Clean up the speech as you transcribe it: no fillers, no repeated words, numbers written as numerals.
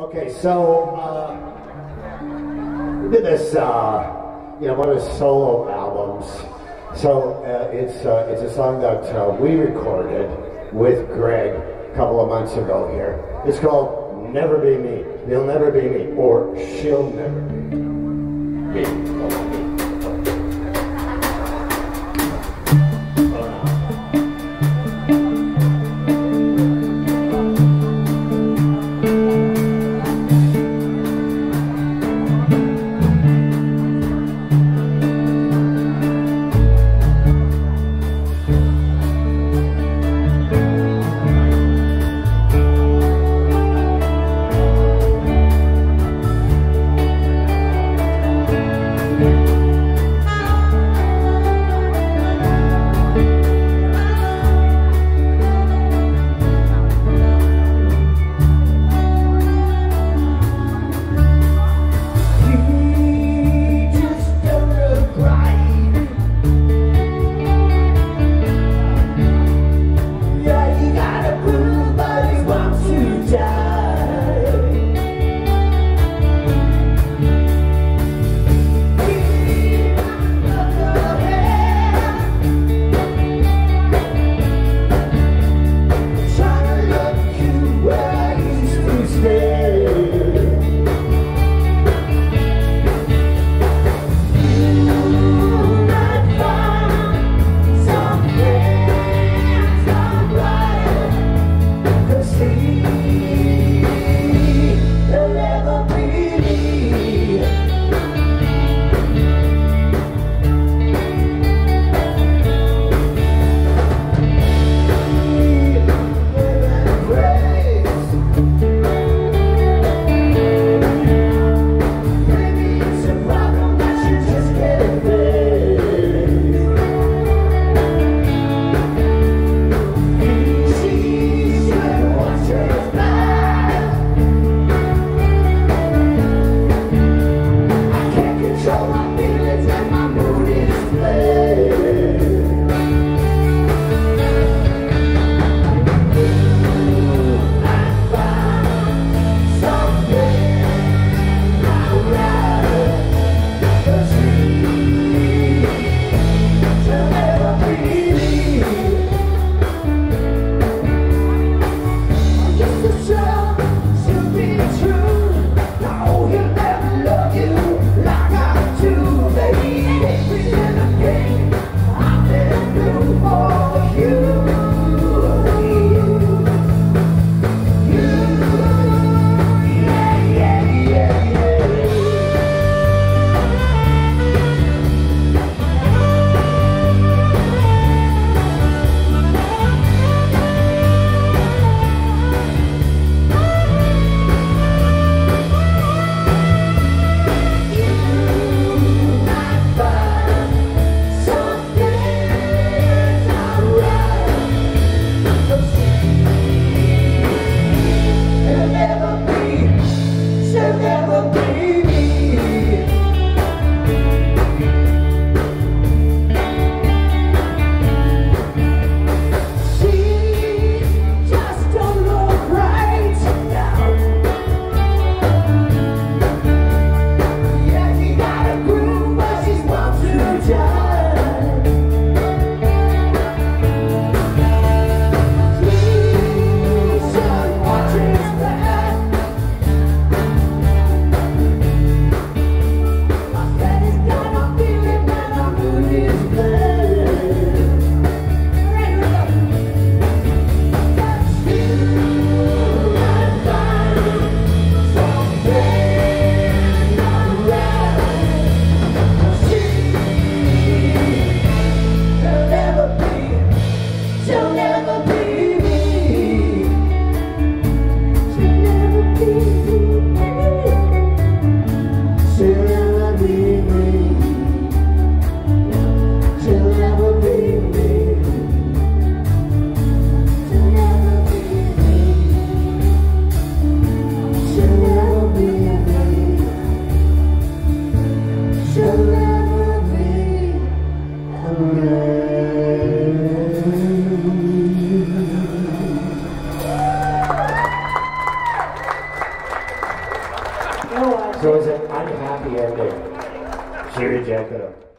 Okay, so we did this, you know, one of his solo albums. So it's a song that we recorded with Greg a couple of months ago here. It's called "Never Be Me." He'll never be me, or she'll never be me. Thank you. So it's an unhappy ending. She rejected him.